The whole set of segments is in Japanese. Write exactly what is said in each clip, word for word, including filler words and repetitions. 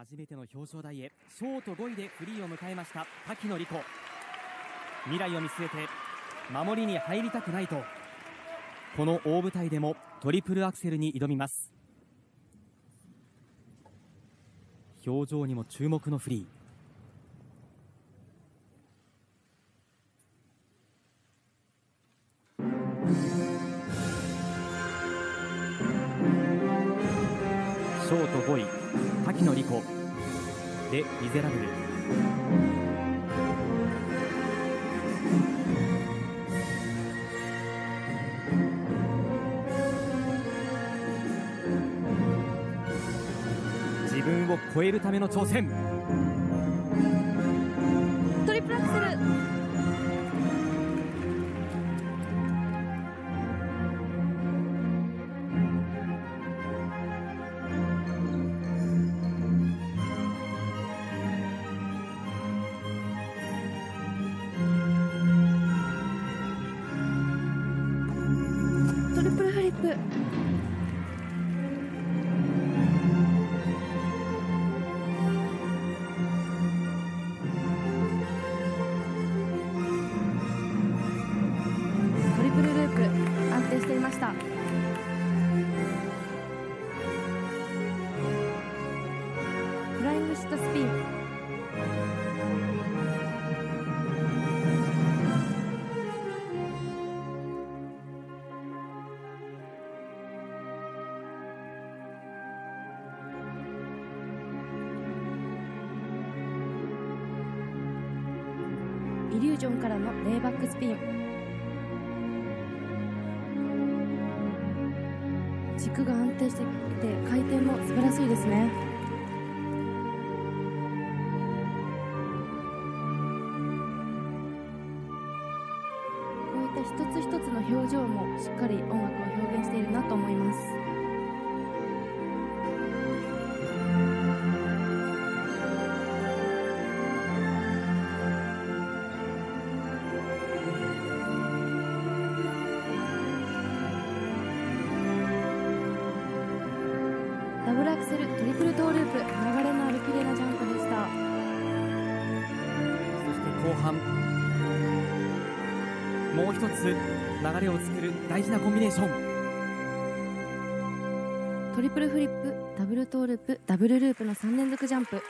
初めての表彰台へ、ショートごいでフリーを迎えました瀧野莉子。未来を見据えて守りに入りたくないと、この大舞台でもトリプルアクセルに挑みます。表情にも注目のフリー。ショートごい、瀧野莉子、レ・ミゼラブル。自分を超えるための挑戦。トリプルアクセル。イリュージョンからのレイバックスピン、軸が安定していて回転も素晴らしいですね。こういった一つ一つの表情もしっかり音楽を表現しているなと思います。ダブルアクセル、トリプルトーループ、流れのある綺麗なジャンプでした。そして後半、もう一つ流れを作る大事なコンビネーション。トリプルフリップ、ダブルトーループ、ダブルループのさん連続ジャンプ。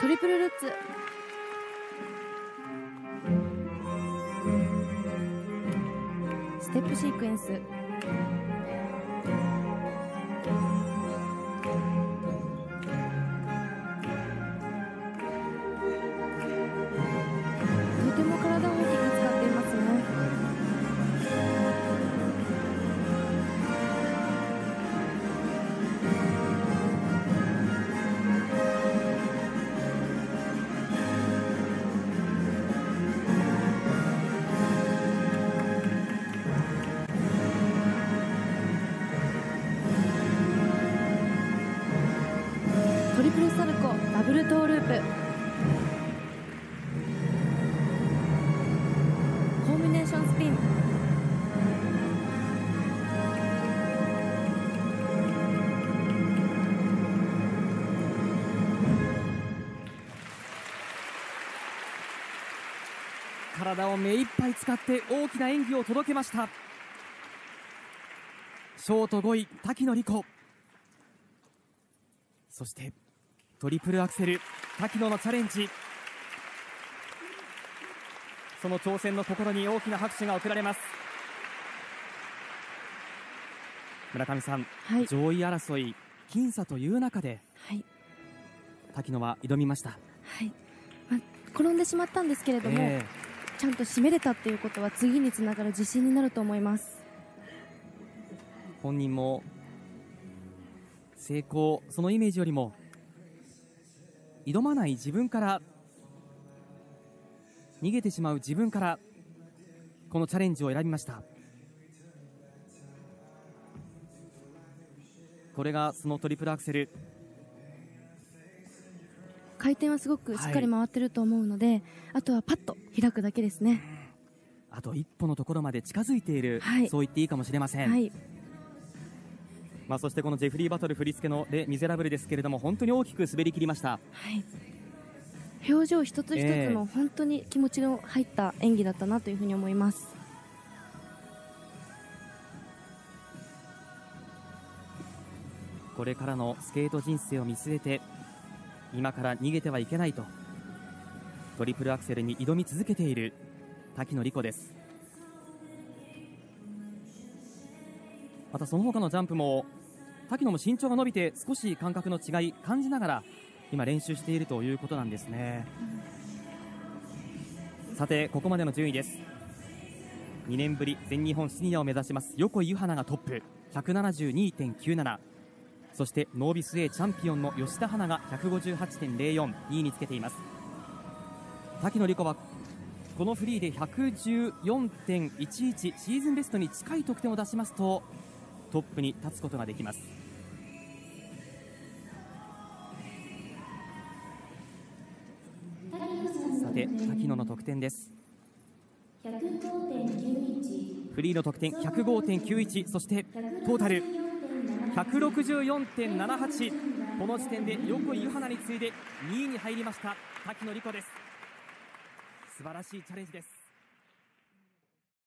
トリプルルッツ。ステップシークエンス。とても体を大きく使っていますね。トリプルサルコー、ダブルトーループ。コンビネーションスピン。体を目いっぱい使って大きな演技を届けました。ショートごい、瀧野莉子。そしてトリプルアクセル、瀧野のチャレンジ、その挑戦の心に大きな拍手が送られます。村上さん、はい、上位争い、僅差という中で、はい、瀧野は挑みました。はい、まあ、転んでしまったんですけれども、えー、ちゃんと締めれたということは次につながる自信になると思います。本人も成功、そのイメージよりも挑まない自分から、逃げてしまう自分から、このチャレンジを選びました。これがそのトリプルアクセル、回転はすごくしっかり回ってると思うので、はい、あとはパッと開くだけですね。あと一歩のところまで近づいている、はい、そう言っていいかもしれません、はい。まあ、そしてこのジェフリー・バトル振り付けのレ・ミゼラブルですけれども、本当に大きく滑り切りました、はい。表情一つ一つも本当に気持ちの入った演技だったなというふうに思います。これからのスケート人生を見据えて、今から逃げてはいけないとトリプルアクセルに挑み続けている瀧野莉子です。またその他のジャンプも瀧野も身長が伸びて少し感覚の違い感じながら今練習しているということなんですね、うん。さてここまでの順位です。にねんぶり全日本シニアを目指します横井ゆはながトップ ひゃくななじゅうにてんきゅうなな、そしてノービス A チャンピオンの吉田花が ひゃくごじゅうはちてんゼロよん、 にいにつけています。瀧野莉子はこのフリーで ひゃくじゅうよんてんいちいち、 シーズンベストに近い得点を出しますとトップに立つことができます。さて瀧野の得点です。 ひゃくごてんきゅういち、 フリーの得点 ひゃくごてんきゅういち、 そしてトータル ひゃくろくじゅうよんてんななはち、 この時点で横井ゆはなに次いでにいに入りました瀧野莉子です。素晴らしいチャレンジです。